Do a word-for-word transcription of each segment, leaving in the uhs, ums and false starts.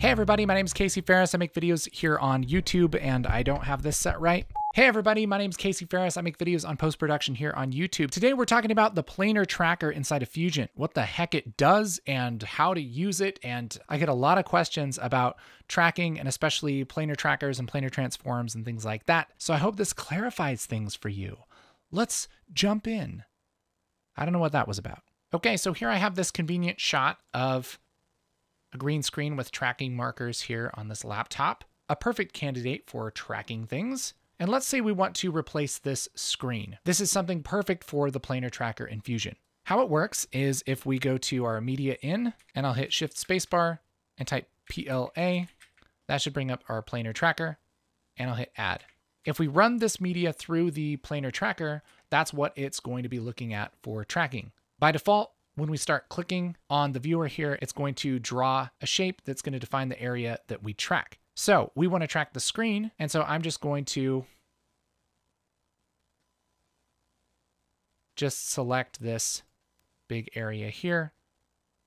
Hey everybody, my name is Casey Faris. I make videos here on YouTube and I don't have this set right. Hey everybody, my name is Casey Faris. I make videos on post-production here on YouTube. Today we're talking about the Planar Tracker inside of Fusion, what the heck it does and how to use it. And I get a lot of questions about tracking and especially planar trackers and planar transforms and things like that. So I hope this clarifies things for you. Let's jump in. I don't know what that was about. Okay, so here I have this convenient shot of a green screen with tracking markers here on this laptop, a perfect candidate for tracking things. And let's say we want to replace this screen. This is something perfect for the Planar Tracker in Fusion. How it works is if we go to our media in and I'll hit shift spacebar and type P L A, that should bring up our Planar Tracker and I'll hit add. If we run this media through the Planar Tracker, that's what it's going to be looking at for tracking. By default, when we start clicking on the viewer here, it's going to draw a shape that's going to define the area that we track. So we want to track the screen. And so I'm just going to just select this big area here.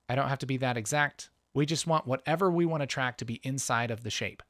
I don't have to be that exact. We just want whatever we want to track to be inside of the shape.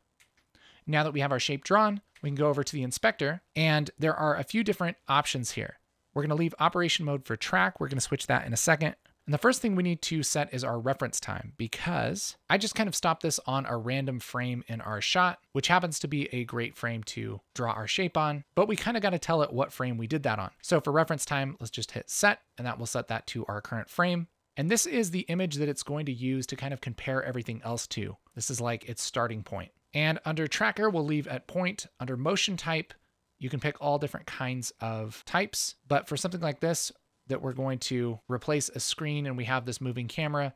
Now that we have our shape drawn, we can go over to the inspector and there are a few different options here. We're going to leave operation mode for track. We're going to switch that in a second. And the first thing we need to set is our reference time, because I just kind of stopped this on a random frame in our shot, which happens to be a great frame to draw our shape on, but we kind of got to tell it what frame we did that on. So for reference time, let's just hit set, and that will set that to our current frame. And this is the image that it's going to use to kind of compare everything else to. This is like its starting point. And under tracker, we'll leave at point. Under motion type, you can pick all different kinds of types, but for something like this, that we're going to replace a screen and we have this moving camera,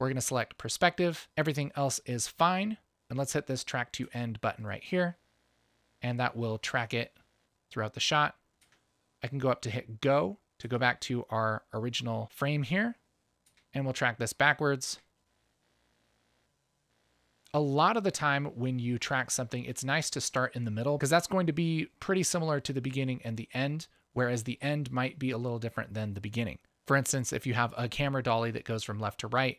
we're going to select perspective. Everything else is fine. And let's hit this track to end button right here. And that will track it throughout the shot. I can go up to hit go to go back to our original frame here. And we'll track this backwards. A lot of the time when you track something, it's nice to start in the middle because that's going to be pretty similar to the beginning and the end, whereas the end might be a little different than the beginning. For instance, if you have a camera dolly that goes from left to right,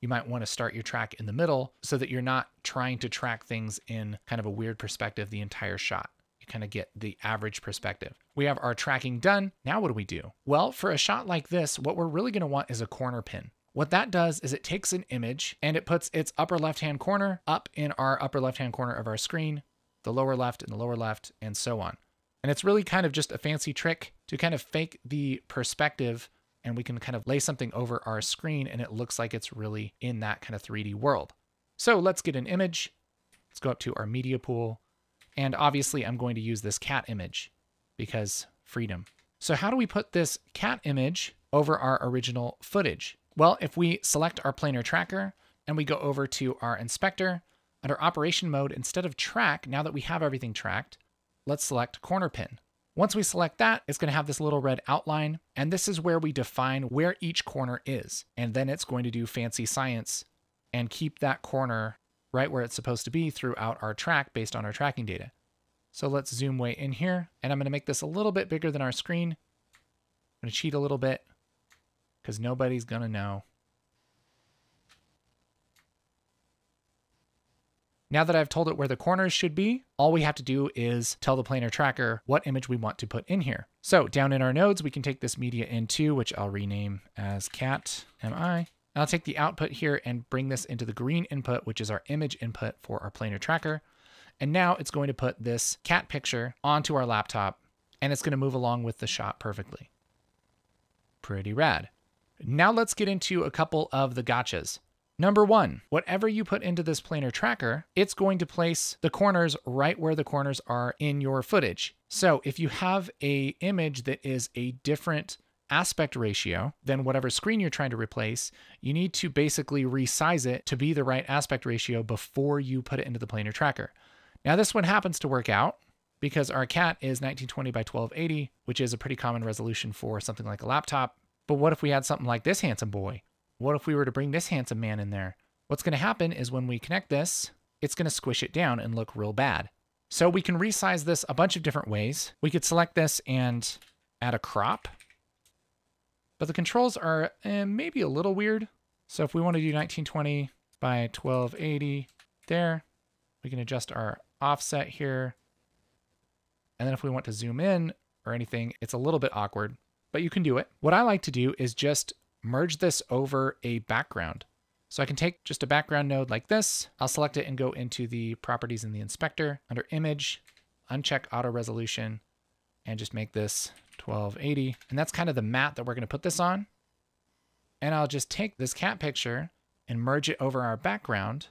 you might want to start your track in the middle so that you're not trying to track things in kind of a weird perspective the entire shot. You kind of get the average perspective. We have our tracking done. Now what do we do? Well, for a shot like this, what we're really going to want is a corner pin. What that does is it takes an image and it puts its upper left-hand corner up in our upper left-hand corner of our screen, the lower left and the lower left, and so on. And it's really kind of just a fancy trick to kind of fake the perspective, and we can kind of lay something over our screen and it looks like it's really in that kind of three D world. So let's get an image. Let's go up to our media pool. And obviously I'm going to use this cat image because freedom. So how do we put this cat image over our original footage? Well, if we select our planar tracker and we go over to our inspector under operation mode, instead of track, now that we have everything tracked, let's select corner pin. Once we select that, it's going to have this little red outline, and this is where we define where each corner is. And then it's going to do fancy science and keep that corner right where it's supposed to be throughout our track based on our tracking data. So let's zoom way in here, and I'm going to make this a little bit bigger than our screen. I'm going to cheat a little bit because nobody's going to know. Now that I've told it where the corners should be, all we have to do is tell the planar tracker what image we want to put in here. So down in our nodes, we can take this media in too, which I'll rename as cat M I. And I'll take the output here and bring this into the green input, which is our image input for our planar tracker. And now it's going to put this cat picture onto our laptop and it's going to move along with the shot perfectly. Pretty rad. Now let's get into a couple of the gotchas. Number one, whatever you put into this planar tracker, it's going to place the corners right where the corners are in your footage. So if you have an image that is a different aspect ratio than whatever screen you're trying to replace, you need to basically resize it to be the right aspect ratio before you put it into the planar tracker. Now this one happens to work out because our cat is nineteen twenty by twelve eighty, which is a pretty common resolution for something like a laptop. But what if we had something like this handsome boy? What if we were to bring this handsome man in there? What's going to happen is when we connect this, it's going to squish it down and look real bad. So we can resize this a bunch of different ways. We could select this and add a crop, but the controls are eh, maybe a little weird. So if we want to do nineteen twenty by twelve eighty, there. We can adjust our offset here. And then if we want to zoom in or anything, it's a little bit awkward, but you can do it. What I like to do is just merge this over a background. So I can take just a background node like this. I'll select it and go into the properties in the inspector under image, uncheck auto resolution, and just make this twelve eighty. And that's kind of the mat that we're going to put this on. And I'll just take this cat picture and merge it over our background.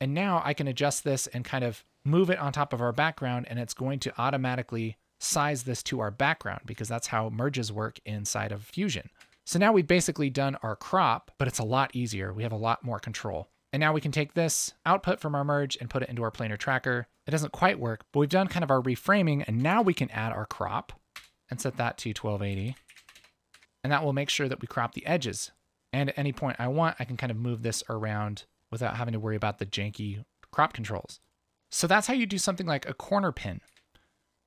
And now I can adjust this and kind of move it on top of our background, and it's going to automatically size this to our background because that's how merges work inside of Fusion. So now we've basically done our crop, but it's a lot easier. We have a lot more control. And now we can take this output from our merge and put it into our planar tracker. It doesn't quite work, but we've done kind of our reframing, and now we can add our crop and set that to twelve eighty. And that will make sure that we crop the edges. And at any point I want, I can kind of move this around without having to worry about the janky crop controls. So that's how you do something like a corner pin.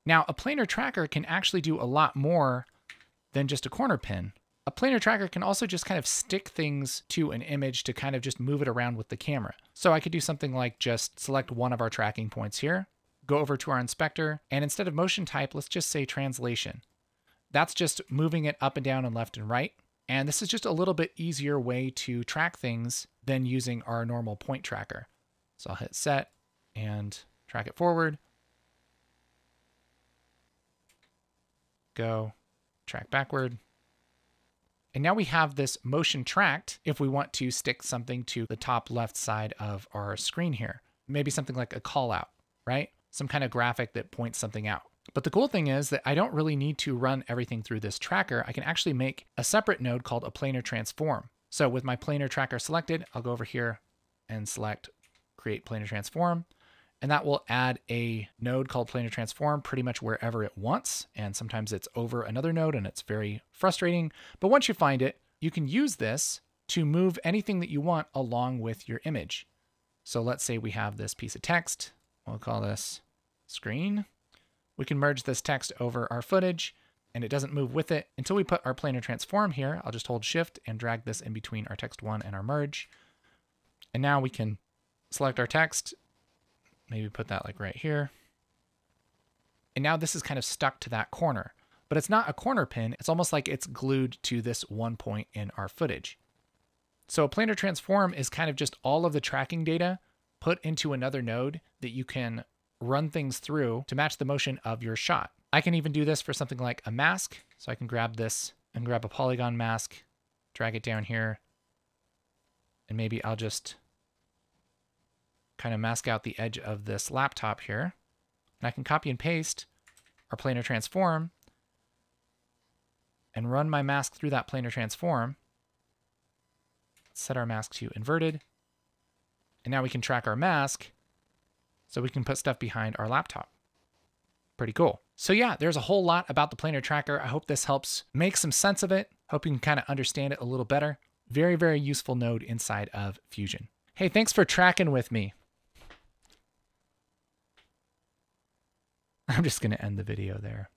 Now, a planar tracker can actually do a lot more than just a corner pin. A planar tracker can also just kind of stick things to an image to kind of just move it around with the camera. So I could do something like just select one of our tracking points here, go over to our inspector, and instead of motion type, let's just say translation. That's just moving it up and down and left and right. And this is just a little bit easier way to track things than using our normal point tracker. So I'll hit set and track it forward. Go, track backward. And now we have this motion tracked if we want to stick something to the top left side of our screen here. Maybe something like a call out, right? Some kind of graphic that points something out. But the cool thing is that I don't really need to run everything through this tracker. I can actually make a separate node called a planar transform. So with my planar tracker selected, I'll go over here and select create planar transform. And that will add a node called planar transform pretty much wherever it wants. And sometimes it's over another node and it's very frustrating. But once you find it, you can use this to move anything that you want along with your image. So let's say we have this piece of text. We'll call this screen. We can merge this text over our footage and it doesn't move with it until we put our planar transform here. I'll just hold shift and drag this in between our text one and our merge. And now we can select our text. Maybe put that like right here. And now this is kind of stuck to that corner, but it's not a corner pin. It's almost like it's glued to this one point in our footage. So a planar transform is kind of just all of the tracking data put into another node that you can run things through to match the motion of your shot. I can even do this for something like a mask. So I can grab this and grab a polygon mask, drag it down here. And maybe I'll just kind of mask out the edge of this laptop here. And I can copy and paste our planar transform and run my mask through that planar transform. Set our mask to inverted. And now we can track our mask so we can put stuff behind our laptop. Pretty cool. So yeah, there's a whole lot about the planar tracker. I hope this helps make some sense of it. Hope you can kind of understand it a little better. Very, very useful node inside of Fusion. Hey, thanks for tracking with me. I'm just going to end the video there.